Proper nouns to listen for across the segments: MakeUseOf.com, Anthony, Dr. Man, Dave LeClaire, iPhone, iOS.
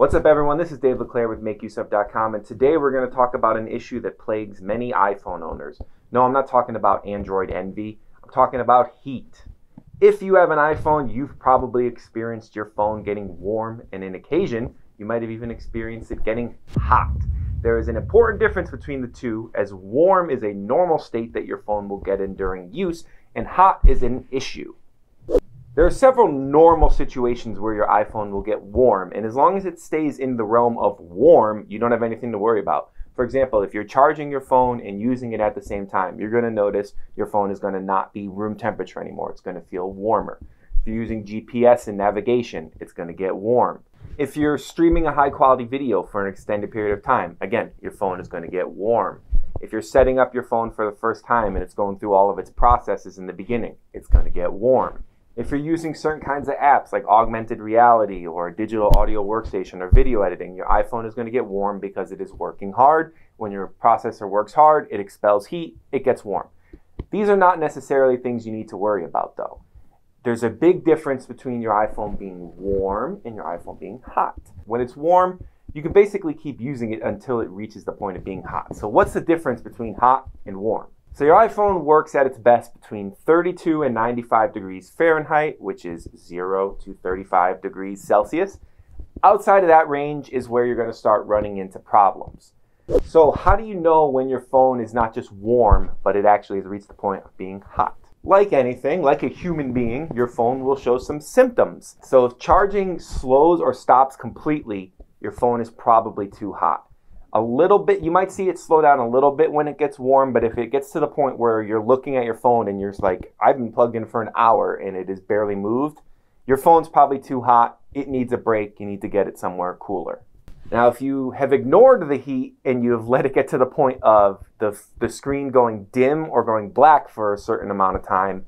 What's up, everyone? This is Dave LeClaire with MakeUseOf.com, and today we're going to talk about an issue that plagues many iPhone owners. No, I'm not talking about Android envy. I'm talking about heat. If you have an iPhone, you've probably experienced your phone getting warm, and on occasion, you might have even experienced it getting hot. There is an important difference between the two, as warm is a normal state that your phone will get in during use, and hot is an issue. There are several normal situations where your iPhone will get warm, and as long as it stays in the realm of warm, you don't have anything to worry about. For example, if you're charging your phone and using it at the same time, you're going to notice your phone is going to not be room temperature anymore. It's going to feel warmer. If you're using GPS and navigation, it's going to get warm. If you're streaming a high-quality video for an extended period of time, again, your phone is going to get warm. If you're setting up your phone for the first time and it's going through all of its processes in the beginning, it's going to get warm. If you're using certain kinds of apps like augmented reality or digital audio workstation or video editing, your iPhone is going to get warm because it is working hard. When your processor works hard, it expels heat, it gets warm. These are not necessarily things you need to worry about, though. There's a big difference between your iPhone being warm and your iPhone being hot. When it's warm, you can basically keep using it until it reaches the point of being hot. So what's the difference between hot and warm? So your iPhone works at its best between 32 and 95 degrees Fahrenheit, which is 0 to 35 degrees Celsius. Outside of that range is where you're going to start running into problems. So how do you know when your phone is not just warm, but it actually has reached the point of being hot? Like anything, like a human being, your phone will show some symptoms. So if charging slows or stops completely, your phone is probably too hot. A little bit, you might see it slow down a little bit when it gets warm, but if it gets to the point where you're looking at your phone and you're like, I've been plugged in for an hour and it is barely moved, your phone's probably too hot. It needs a break. You need to get it somewhere cooler. Now, if you have ignored the heat and you have let it get to the point of the screen going dim or going black for a certain amount of time,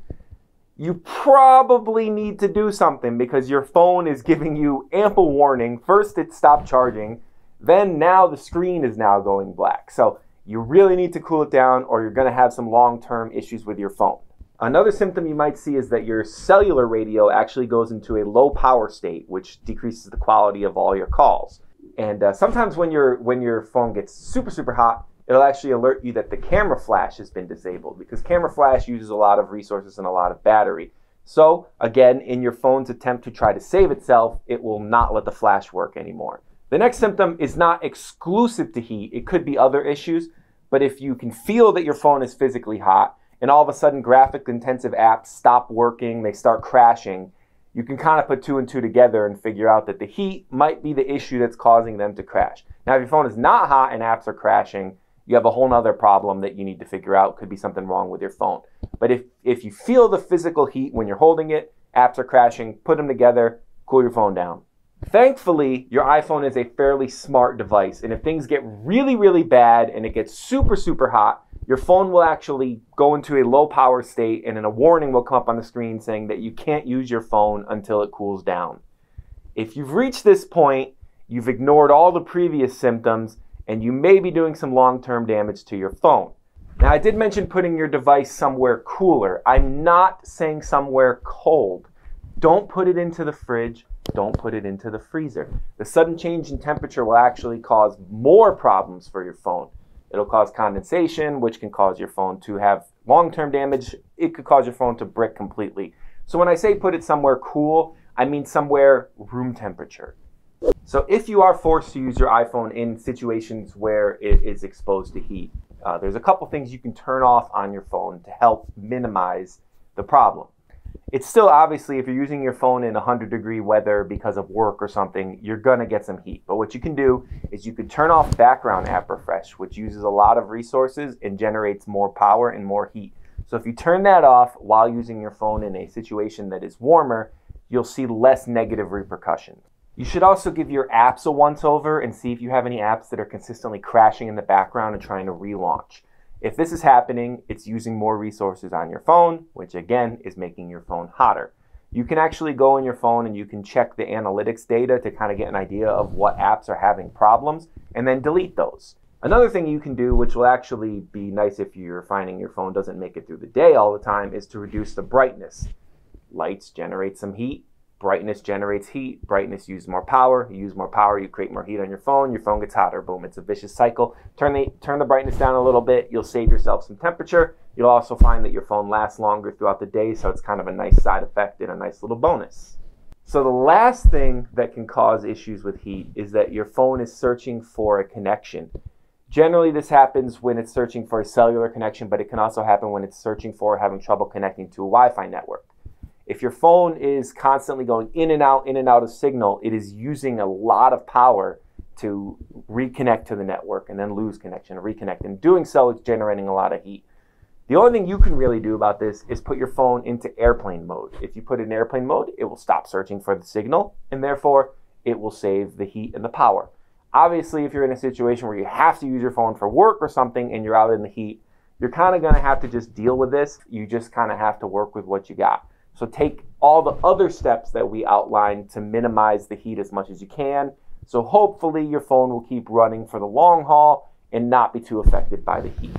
you probably need to do something because your phone is giving you ample warning. First, it stopped charging. Then now the screen is now going black. So you really need to cool it down or you're going to have some long-term issues with your phone. Another symptom you might see is that your cellular radio actually goes into a low power state, which decreases the quality of all your calls. And sometimes when your phone gets super hot, it'll actually alert you that the camera flash has been disabled because camera flash uses a lot of resources and a lot of battery. So again, in your phone's attempt to try to save itself, it will not let the flash work anymore. The next symptom is not exclusive to heat. It could be other issues, but if you can feel that your phone is physically hot and all of a sudden graphic-intensive apps stop working, they start crashing, you can kind of put two and two together and figure out that the heat might be the issue that's causing them to crash. Now, if your phone is not hot and apps are crashing, you have a whole nother problem that you need to figure out. Could be something wrong with your phone. But if you feel the physical heat when you're holding it, apps are crashing, put them together, cool your phone down. Thankfully, your iPhone is a fairly smart device, and if things get really bad and it gets super hot, your phone will actually go into a low power state and then a warning will come up on the screen saying that you can't use your phone until it cools down. If you've reached this point, you've ignored all the previous symptoms and you may be doing some long-term damage to your phone. Now, I did mention putting your device somewhere cooler. I'm not saying somewhere cold. Don't put it into the fridge. Don't put it into the freezer. The sudden change in temperature will actually cause more problems for your phone. It'll cause condensation, which can cause your phone to have long-term damage. It could cause your phone to brick completely. So when I say put it somewhere cool, I mean somewhere room temperature. So if you are forced to use your iPhone in situations where it is exposed to heat, there's a couple things you can turn off on your phone to help minimize the problem. It's still obviously, if you're using your phone in 100-degree weather because of work or something, you're going to get some heat. But what you can do is you can turn off background app refresh, which uses a lot of resources and generates more power and more heat. So if you turn that off while using your phone in a situation that is warmer, you'll see less negative repercussions. You should also give your apps a once-over and see if you have any apps that are consistently crashing in the background and trying to relaunch. If this is happening, it's using more resources on your phone, which again is making your phone hotter. You can actually go in your phone and you can check the analytics data to kind of get an idea of what apps are having problems and then delete those. Another thing you can do, which will actually be nice if you're finding your phone doesn't make it through the day all the time, is to reduce the brightness. Lights generate some heat. Brightness generates heat. Brightness uses more power. You use more power, you create more heat on your phone. Your phone gets hotter. Boom, it's a vicious cycle. Turn the brightness down a little bit. You'll save yourself some temperature. You'll also find that your phone lasts longer throughout the day, so it's kind of a nice side effect and a nice little bonus. So the last thing that can cause issues with heat is that your phone is searching for a connection. Generally, this happens when it's searching for a cellular connection, but it can also happen when it's searching for or having trouble connecting to a Wi-Fi network. If your phone is constantly going in and out of signal, it is using a lot of power to reconnect to the network and then lose connection and reconnect. And doing so, it's generating a lot of heat. The only thing you can really do about this is put your phone into airplane mode. If you put it in airplane mode, it will stop searching for the signal, and therefore, it will save the heat and the power. Obviously, if you're in a situation where you have to use your phone for work or something and you're out in the heat, you're kind of going to have to just deal with this. You just kind of have to work with what you got. So take all the other steps that we outlined to minimize the heat as much as you can. So hopefully your phone will keep running for the long haul and not be too affected by the heat.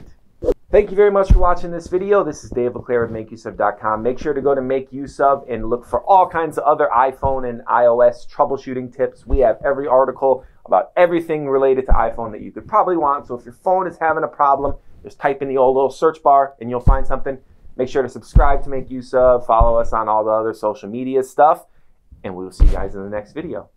Thank you very much for watching this video. This is Dave LeClaire with MakeUseOf.com. Make sure to go to MakeUseOf and look for all kinds of other iPhone and iOS troubleshooting tips. We have every article about everything related to iPhone that you could probably want. So if your phone is having a problem, just type in the old little search bar and you'll find something. Make sure to subscribe to Make Use Of, follow us on all the other social media stuff, and we will see you guys in the next video.